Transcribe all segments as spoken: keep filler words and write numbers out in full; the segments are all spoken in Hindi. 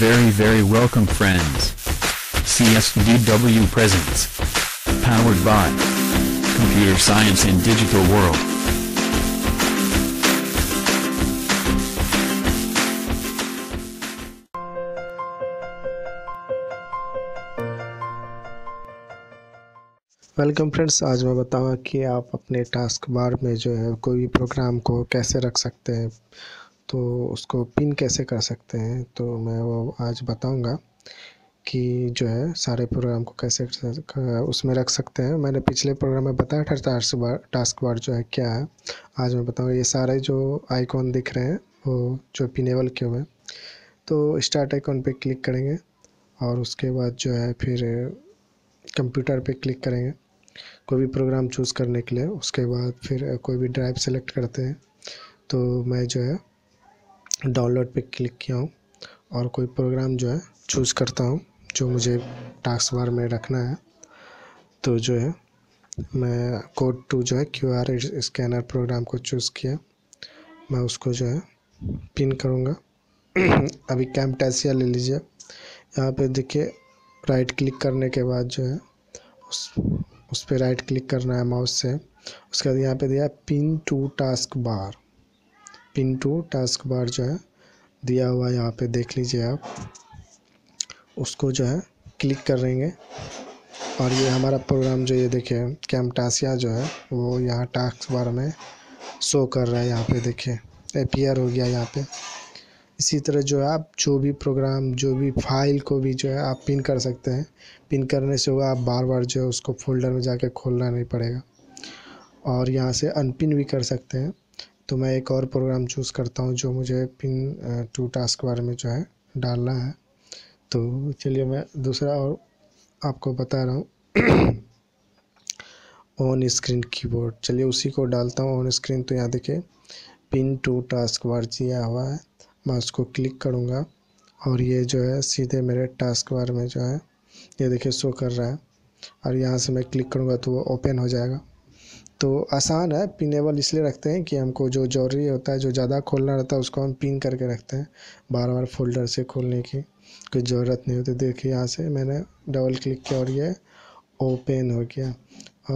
Very very welcome friends. CsDw Presents. Powered by Computer Science and Digital World. Welcome friends, आज मैं बताऊंगा कि आप अपने टास्क बार में जो है कोई भी प्रोग्राम को कैसे रख सकते हैं, तो उसको पिन कैसे कर सकते हैं। तो मैं वो आज बताऊंगा कि जो है सारे प्रोग्राम को कैसे उसमें रख सकते हैं। मैंने पिछले प्रोग्राम में बताया था टास्क बार टास्क बार जो है क्या है। आज मैं बताऊँगा ये सारे जो आइकॉन दिख रहे हैं वो जो पिनेबल के हुए हैं। तो स्टार्ट आइकॉन पर क्लिक करेंगे और उसके बाद जो है फिर कंप्यूटर पर क्लिक करेंगे कोई भी प्रोग्राम चूज़ करने के लिए। उसके बाद फिर कोई भी ड्राइव सेलेक्ट करते हैं। तो मैं जो है डाउनलोड पे क्लिक किया हूँ और कोई प्रोग्राम जो है चूज़ करता हूँ जो मुझे टास्क बार में रखना है। तो जो है मैं कोड टू जो है क्यूआर स्कैनर प्रोग्राम को चूज़ किया। मैं उसको जो है पिन करूँगा। अभी कैमटासिया ले लीजिए। यहाँ पे देखिए राइट क्लिक करने के बाद जो है उस उस पर राइट क्लिक करना है माउस से। उसके बाद यहाँ पे दिया pin to task bar. Pin to task bar जो है दिया हुआ यहाँ पे देख लीजिए आप। उसको जो है क्लिक करेंगे और ये हमारा प्रोग्राम जो ये देखिए कैमटासिया जो है वो यहाँ टास्क बार में शो कर रहा है। यहाँ पे देखिए अपीयर हो गया यहाँ पे। इसी तरह जो है आप जो भी प्रोग्राम जो भी फाइल को भी जो है आप पिन कर सकते हैं। पिन करने से होगा आप बार बार जो है उसको फोल्डर में जाके खोलना नहीं पड़ेगा और यहाँ से अनपिन भी कर सकते हैं। तो मैं एक और प्रोग्राम चूज़ करता हूँ जो मुझे पिन टू टास्क बार में जो है डालना है। तो चलिए मैं दूसरा और आपको बता रहा हूँ ऑन स्क्रीन कीबोर्ड। चलिए उसी को डालता हूँ ऑन स्क्रीन। तो यहाँ देखिए पिन टू टास्क बार दिया हुआ है। मैं उसको क्लिक करूँगा और ये जो है सीधे मेरे टास्क बार में जो है ये देखिए शो कर रहा है और यहाँ से मैं क्लिक करूँगा तो वो ओपन हो जाएगा। तो आसान है। पिनेबल इसलिए रखते हैं कि हमको जो जरूरी होता है, जो ज़्यादा खोलना रहता है उसको हम पिन करके रखते हैं। बार बार फोल्डर से खोलने की कोई ज़रूरत नहीं होती। देखिए यहाँ से मैंने डबल क्लिक किया और ये ओपन हो गया।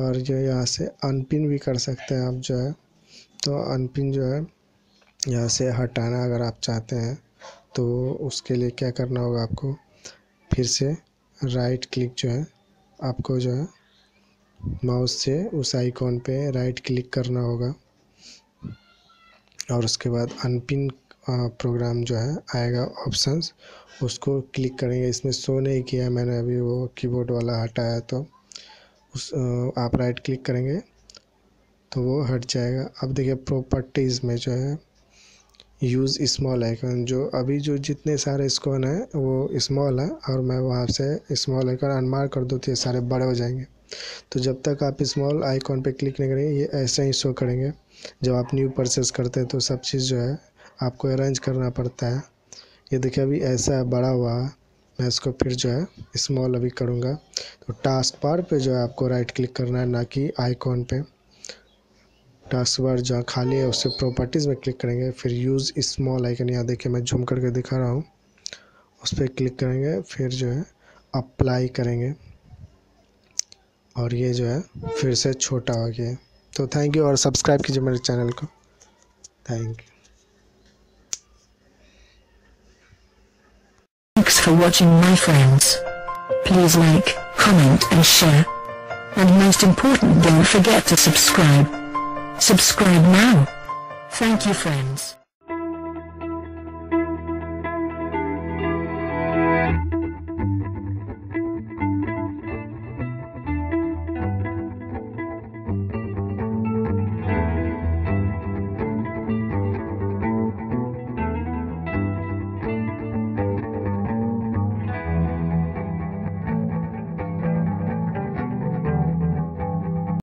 और जो यहाँ से अनपिन भी कर सकते हैं आप जो है। तो अनपिन जो है यहाँ से हटाना अगर आप चाहते हैं तो उसके लिए क्या करना होगा आपको, फिर से राइट क्लिक जो है आपको जो है माउस से उस आइकॉन पे राइट क्लिक करना होगा और उसके बाद अनपिन प्रोग्राम जो है आएगा ऑप्शंस, उसको क्लिक करेंगे। इसमें शो नहीं किया मैंने अभी, वो कीबोर्ड वाला हटाया। तो उस आप राइट क्लिक करेंगे तो वो हट जाएगा। अब देखिए प्रॉपर्टीज़ में जो है यूज़ स्मॉल आइकन, जो अभी जो जितने सारे आइकॉन हैं वो स्मॉल है और मैं वहाँ से स्मॉल आइकॉन अनमार्क कर दूँ तो ये सारे बड़े हो जाएंगे। तो जब तक आप स्मॉल आइकॉन पे क्लिक नहीं करेंगे ये ऐसे ही शो करेंगे। जब आप न्यू परचेस करते हैं तो सब चीज़ जो है आपको अरेंज करना पड़ता है। ये देखिए अभी ऐसा बड़ा हुआ है। मैं इसको फिर जो है स्मॉल अभी करूँगा। तो टास्क बार पर जो है आपको राइट क्लिक करना है, ना कि आइकॉन पर। टास्क बार जहाँ खाली है उससे प्रॉपर्टीज़ में क्लिक करेंगे, फिर यूज़ स्मॉल आइकन यहाँ देखिए मैं झूम करके दिखा रहा हूँ, उस पर क्लिक करेंगे। फिर जो है अप्लाई करेंगे और ये जो है फिर से छोटा हो गया। तो थैंक यू और सब्सक्राइब कीजिए मेरे चैनल को। Thank you. Thanks for watching my friends. Please like, comment and share. And most important, don't forget to subscribe. Subscribe now. Thank you friends.